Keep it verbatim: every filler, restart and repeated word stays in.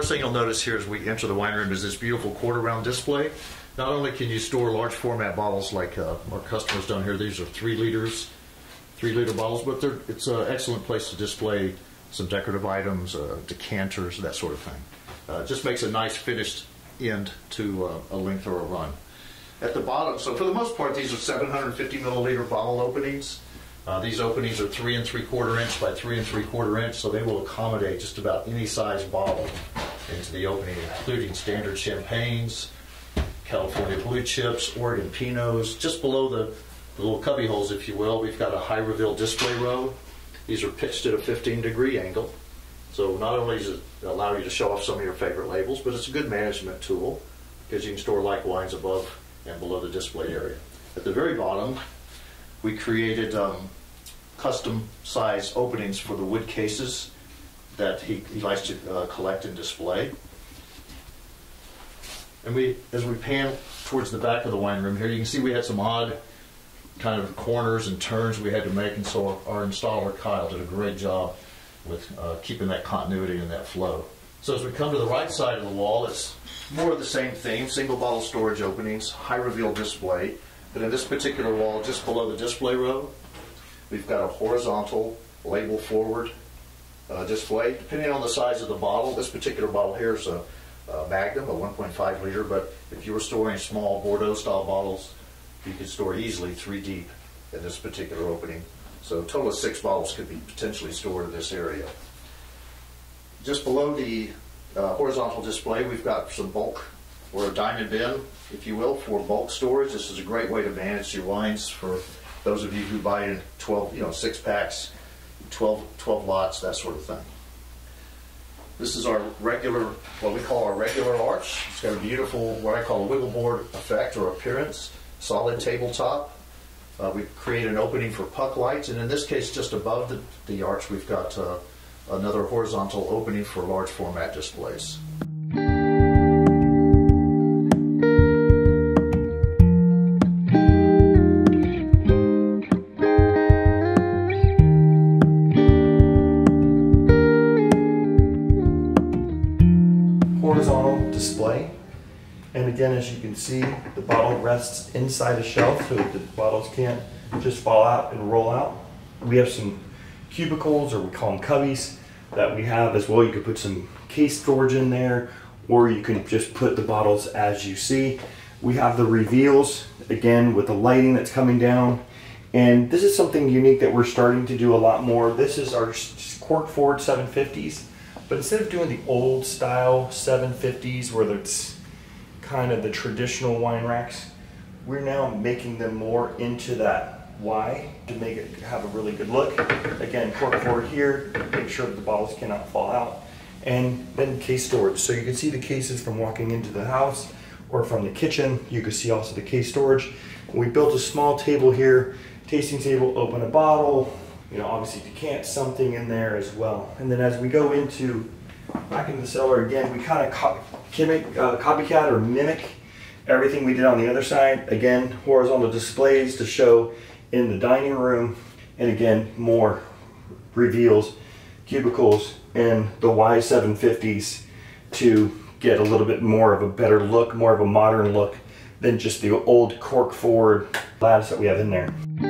first thing you'll notice here as we enter the wine room is this beautiful quarter round display. Not only can you store large format bottles like uh, our customers down here, these are three liters, three liter bottles, but they're, it's an excellent place to display some decorative items, uh, decanters, that sort of thing. Uh, just makes a nice finished end to uh, a length or a run. At the bottom, so for the most part, these are seven hundred fifty milliliter bottle openings. Uh, these openings are three and three quarter inch by three and three quarter inch, so they will accommodate just about any size bottle into the opening, including standard champagnes, California blue chips, Oregon Pinots. Just below the, the little cubby holes, if you will, we've got a high reveal display row. These are pitched at a fifteen degree angle. So not only does it allow you to show off some of your favorite labels, but it's a good management tool because you can store like wines above and below the display area. At the very bottom, we created um, custom size openings for the wood cases that he, he likes to uh, collect and display. And we, as we pan towards the back of the wine room here, you can see we had some odd kind of corners and turns we had to make, and so our, our installer, Kyle, did a great job with uh, keeping that continuity and that flow. So as we come to the right side of the wall, it's more of the same theme, single bottle storage openings, high reveal display. But in this particular wall, just below the display row, we've got a horizontal label forward uh, display. Depending on the size of the bottle, this particular bottle here is a, a Magnum, a one point five liter, but if you were storing small Bordeaux style bottles, you could store easily three deep in this particular opening. So a total of six bottles could be potentially stored in this area. Just below the uh, horizontal display, we've got some bulk, or a diamond bin, if you will, for bulk storage. This is a great way to manage your wines for those of you who buy in twelve, you know, six packs, twelve, twelve lots, that sort of thing. This is our regular, what we call our regular arch. It's got a beautiful, what I call a wiggle board effect or appearance, solid tabletop. Uh, we create an opening for puck lights, and in this case, just above the, the arch, we've got uh, another horizontal opening for large format displays. Horizontal display, and again, as you can see, the bottle rests inside a shelf so that the bottles can't just fall out and roll out. We have some cubicles, or we call them cubbies, that we have as well. You could put some case storage in there, or you can just put the bottles as you see. We have the reveals, again, with the lighting that's coming down. And this is something unique that we're starting to do a lot more. This is our cork forward seven fifties. But instead of doing the old style seven fifties where it's kind of the traditional wine racks, we're now making them more into that Y to make it have a really good look. Again, cork forward here, make sure that the bottles cannot fall out. And then case storage. So you can see the cases from walking into the house or from the kitchen. You can see also the case storage. We built a small table here, tasting table, open a bottle, you know, obviously decant something in there as well. And then as we go into, back into the cellar again, we kind of copy, uh, copycat or mimic everything we did on the other side. Again, horizontal displays to show in the dining room. And again, more reveals, cubicles, and the Y seven fifties to get a little bit more of a better look, more of a modern look than just the old cork forward lattice that we have in there.